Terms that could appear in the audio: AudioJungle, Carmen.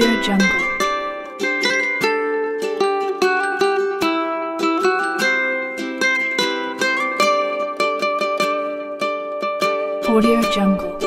AudioJungle. AudioJungle.